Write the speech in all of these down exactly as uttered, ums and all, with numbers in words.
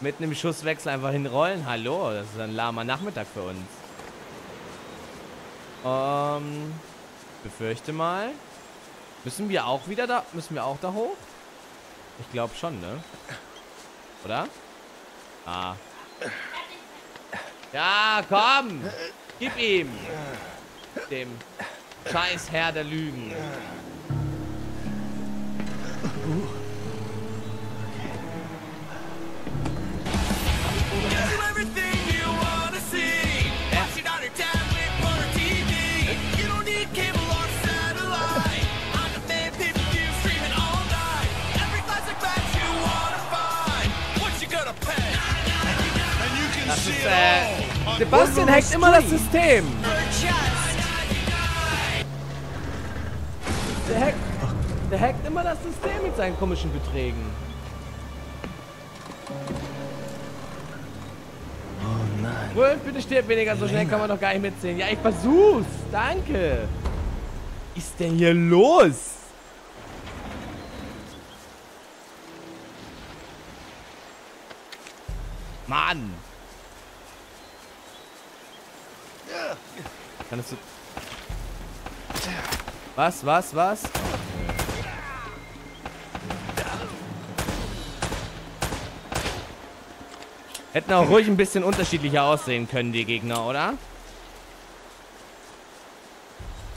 Mit einem Schusswechsel einfach hinrollen. Hallo, das ist ein lahmer Nachmittag für uns. Ähm, befürchte mal. Müssen wir auch wieder da, müssen wir auch da hoch? Ich glaube schon, ne? Oder? Ah. Ja, komm! Gib ihm! Dem scheiß Herr der Lügen. Das ist, äh, Sebastian hackt immer das System. Der hackt, der hackt immer das System mit seinen komischen Beträgen. Oh nein. Wolf, bitte stirb weniger, so schnell kann man doch gar nicht mitzählen. Ja, ich versuch's. Danke. Was ist denn hier los? Mann. Kannst du... Was, was, was? Hätten auch ruhig ein bisschen unterschiedlicher aussehen können, die Gegner, oder?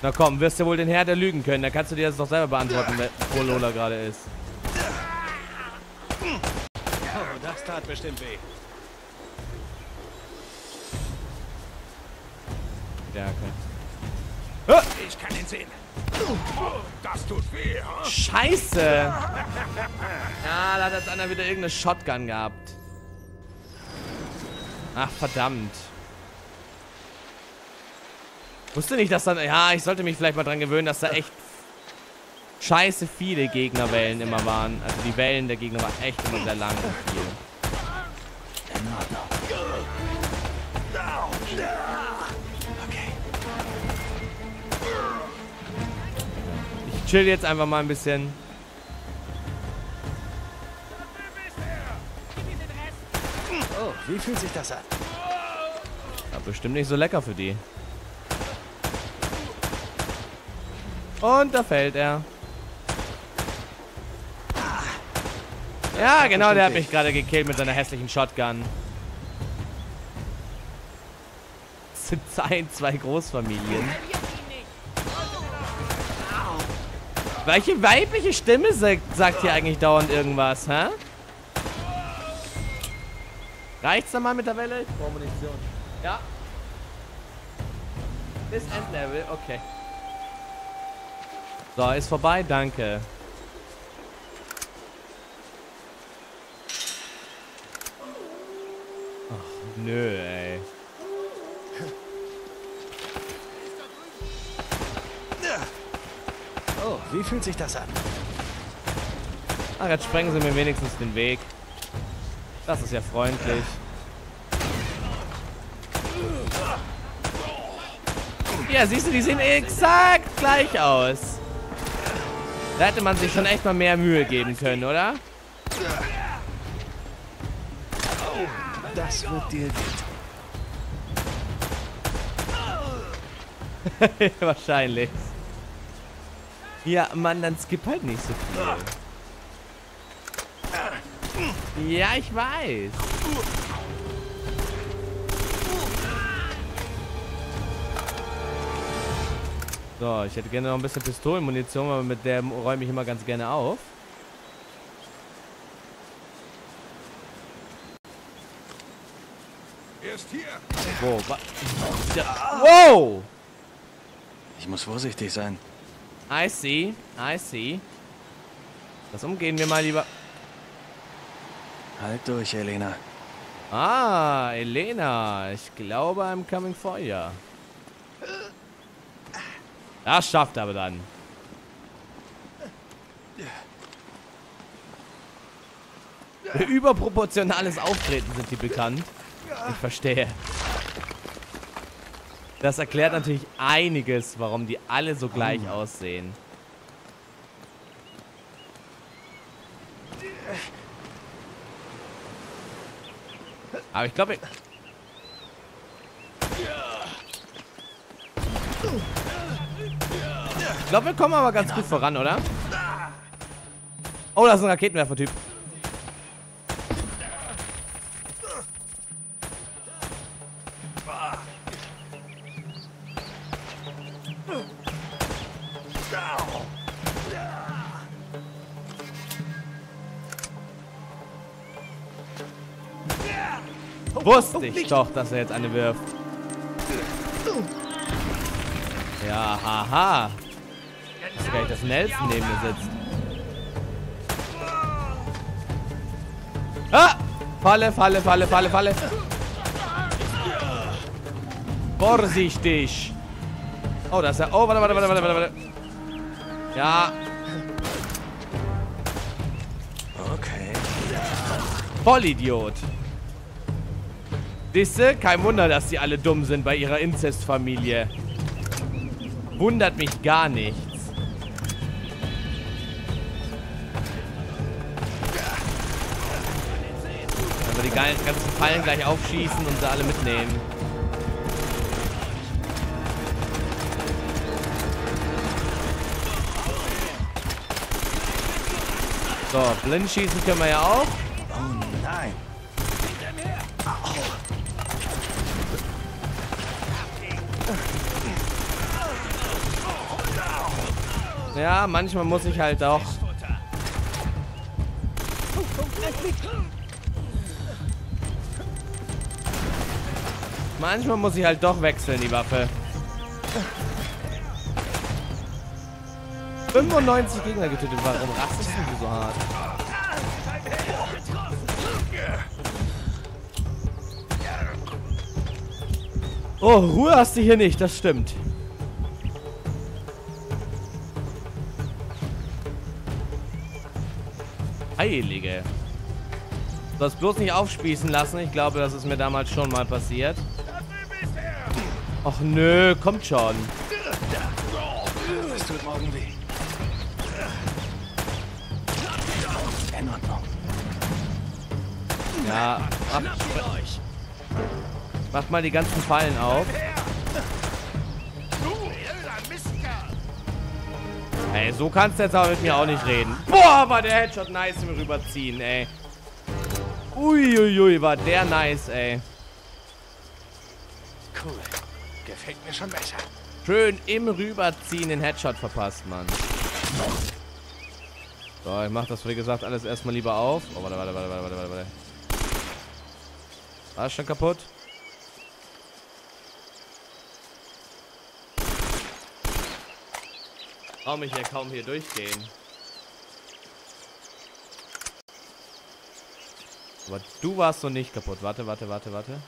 Na komm, wirst du wohl den Herr der Lügen können. Da kannst du dir das doch selber beantworten, wo Lola gerade ist. Oh, das tat bestimmt weh. Ich kann ihn sehen. Das tut weh, huh? Scheiße! Ja, da hat jetzt einer wieder irgendeine Shotgun gehabt. Ach, verdammt. Wusste nicht, dass dann... Ja, ich sollte mich vielleicht mal dran gewöhnen, dass da echt scheiße viele Gegnerwellen immer waren. Also die Wellen der Gegner waren echt immer sehr lang und viel. Chill jetzt einfach mal ein bisschen. Oh, wie fühlt sich das an? Ja, bestimmt nicht so lecker für die. Und da fällt er. Ja, genau, der hat mich gerade gekillt mit seiner hässlichen Shotgun. Das sind zwei Großfamilien. Welche weibliche Stimme sagt hier eigentlich dauernd irgendwas, hä? Reicht's dann mal mit der Welle? Ich brauche Munition. Ja. Bis Endlevel, okay. So, ist vorbei, danke. Ach, nö, ey. Oh, wie fühlt sich das an? Ach, jetzt sprengen sie mir wenigstens den Weg. Das ist ja freundlich. Ja, siehst du, die sehen exakt gleich aus. Da hätte man sich schon echt mal mehr Mühe geben können, oder? Oh, das wird dir gut. Wahrscheinlich. Ja, Mann, dann skip halt nicht so viel. Ja, ich weiß. So, ich hätte gerne noch ein bisschen Pistolenmunition, aber mit der räume ich immer ganz gerne auf. Erst hier. Wow. Ja. Wow! Ich muss vorsichtig sein. I see, I see. Das umgehen wir mal lieber. Halt durch, Elena. Ah, Elena. Ich glaube, I'm coming for you. Das schafft aber dann. Für überproportionales Auftreten sind die bekannt. Ich verstehe. Das erklärt natürlich einiges, warum die alle so gleich oh. aussehen. Aber ich glaube... Ich glaube, wir kommen aber ganz gut voran, oder? Oh, das ist ein Raketenwerfer-Typ. Wusste ich doch, dass er jetzt eine wirft. Ja, haha. Das ist gleich das Nelson neben mir sitzt. Ah! Falle, Falle, Falle, Falle, Falle. Vorsichtig. Oh, da ist er. Oh, warte, warte, warte, warte, warte. Ja. Okay. Vollidiot. Siehste, kein Wunder, dass die alle dumm sind bei ihrer Inzestfamilie. Wundert mich gar nichts. Also die ganzen Fallen gleich aufschießen und sie alle mitnehmen. So, blind schießen können wir ja auch. Oh nein. Ja, manchmal muss ich halt auch. Manchmal muss ich halt doch wechseln, die Waffe. fünfundneunzig Gegner getötet, warum rastest du so hart? Oh, Ruhe hast du hier nicht, das stimmt. Heilige. Du sollst bloß nicht aufspießen lassen. Ich glaube, das ist mir damals schon mal passiert. Ach nö, kommt schon. Das tut morgen weh. In Ordnung. Ja, ab. Macht mal die ganzen Fallen auf. Ey, so kannst du jetzt aber mit mir auch nicht reden. Boah, war der Headshot nice im Rüberziehen, ey. Uiuiui, ui, war der nice, ey. Cool. Gefällt mir schon besser. Schön im Rüberziehen den Headshot verpasst, Mann. So, ich mach das, wie gesagt, alles erstmal lieber auf. Oh, warte, warte, warte, warte, warte, warte. War schon kaputt? Ich trau mich ja kaum hier durchgehen. Aber du warst noch nicht kaputt. Warte, warte, warte, warte.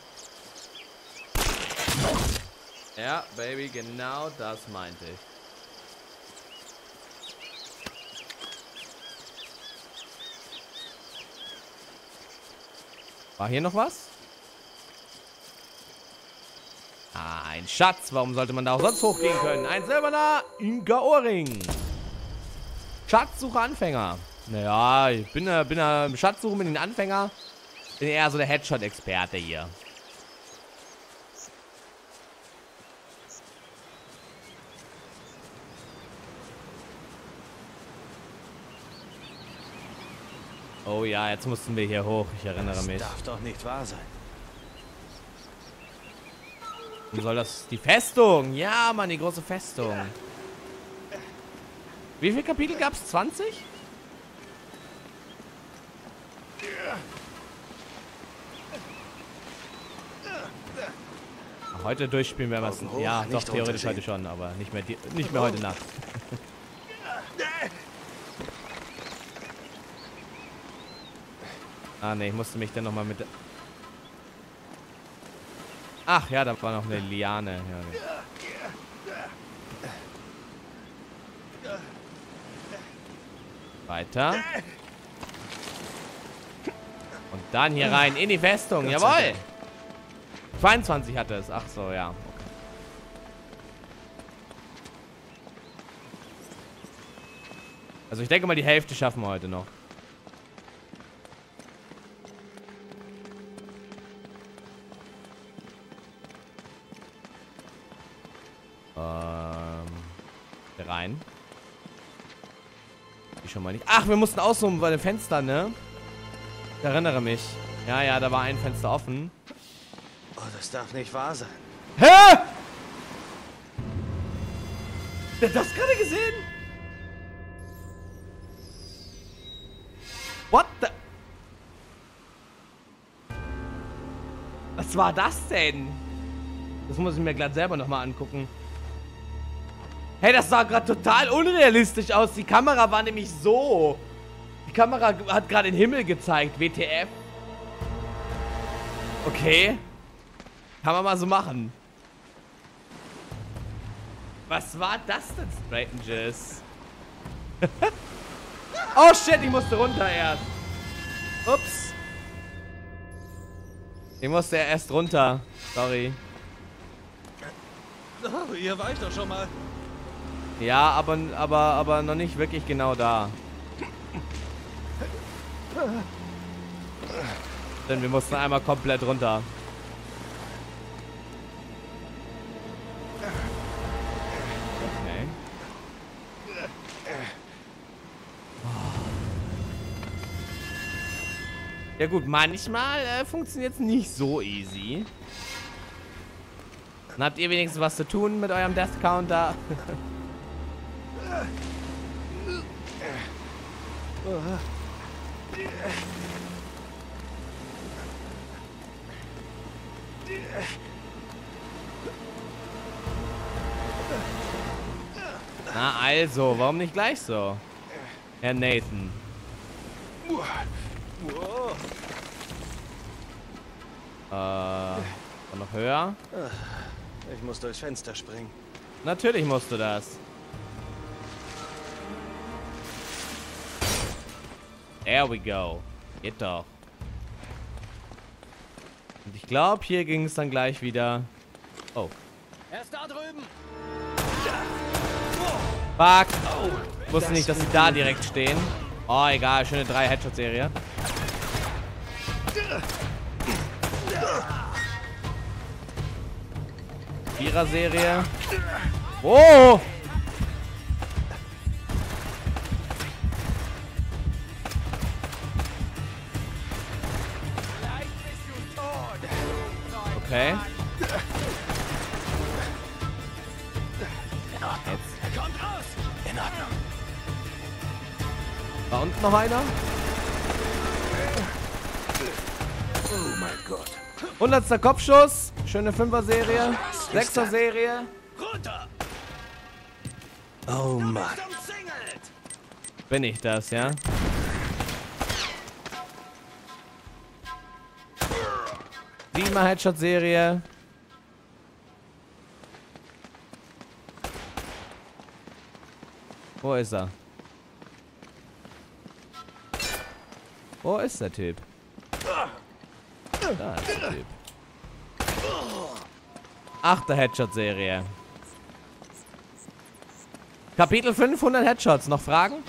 Ja, Baby, genau das meinte ich. War hier noch was? Ein Schatz, warum sollte man da auch sonst hochgehen können? Ein silberner Inka-Ohrring. Schatzsuche Anfänger. Naja, ich bin ja bin ja im Schatzsuchen mit den Anfänger. Bin eher so der Headshot-Experte hier. Oh ja, jetzt mussten wir hier hoch, ich erinnere mich. Das darf doch nicht wahr sein. Soll das die Festung? Ja, Mann, die große Festung. Wie viele Kapitel gab es? zwanzig? Heute durchspielen wir was. Ja, doch, theoretisch heute schon, aber nicht mehr, nicht mehr heute Nacht. Ah, ne, ich musste mich dann nochmal mit... Ach ja, da war noch eine Liane. Ja. Weiter. Und dann hier rein in die Festung. Jawohl. zweiundzwanzig hatte es. Ach so, ja. Okay. Also ich denke mal, die Hälfte schaffen wir heute noch. Ähm. Rein. Die schon mal nicht. Ach, wir mussten auszoomen bei den Fenstern, ne? Ich erinnere mich. Ja, ja, da war ein Fenster offen. Oh, das darf nicht wahr sein. Hä? Der hat das gerade gesehen? What the? Was war das denn? Das muss ich mir glatt selber nochmal angucken. Hey, das sah gerade total unrealistisch aus. Die Kamera war nämlich so. Die Kamera hat gerade den Himmel gezeigt. W T F. Okay. Kann man mal so machen. Was war das denn, Straightness? Oh shit, ich musste runter erst. Ups. Ich musste erst runter. Sorry. Oh, hier war ich doch schon mal. Ja, aber, aber, aber noch nicht wirklich genau da. Denn wir mussten einmal komplett runter. Okay. Ja gut, manchmal äh, funktioniert es nicht so easy. Dann habt ihr wenigstens was zu tun mit eurem Death Counter. Na also, warum nicht gleich so? Herr Nathan. Äh, noch höher? Ich muss durchs Fenster springen. Natürlich musst du das. There we go. Geht doch. Und ich glaube, hier ging es dann gleich wieder. Oh. Er ist da drüben. Fuck. Oh. Wusste nicht, dass sie da direkt stehen. Oh, egal. Schöne drei Headshot-Serie. Vierer-Serie. Oh! Okay. In Ordnung. Er kommt raus. In Ordnung. Da unten noch einer. Oh mein Gott. hundertster Kopfschuss. Schöne Fünfer-Serie. Sechser-Serie. Runter. Oh Mann. Bin ich das, ja? Prima Headshot-Serie. Wo ist er? Wo ist der Typ? Da ist der Typ. Achter Headshot-Serie. Kapitel fünfhundert Headshots. Noch Fragen?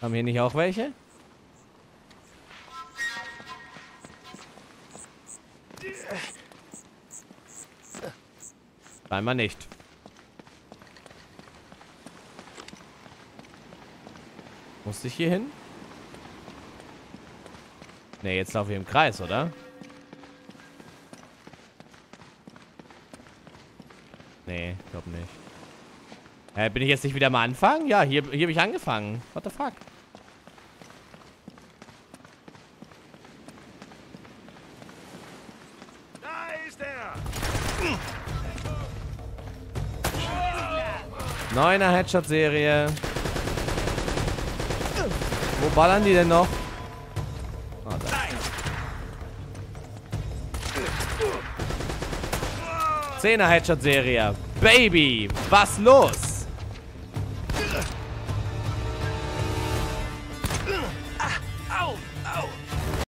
Haben hier nicht auch welche? Einmal nicht. Musste ich hier hin? Ne, jetzt laufe ich im Kreis, oder? Ne, ich glaube nicht. Äh, bin ich jetzt nicht wieder mal anfangen? Ja, hier, hier habe ich angefangen. What the fuck? Neuner Headshot-Serie. Wo ballern die denn noch? Oh, da. Zehner Headshot-Serie. Baby, was los?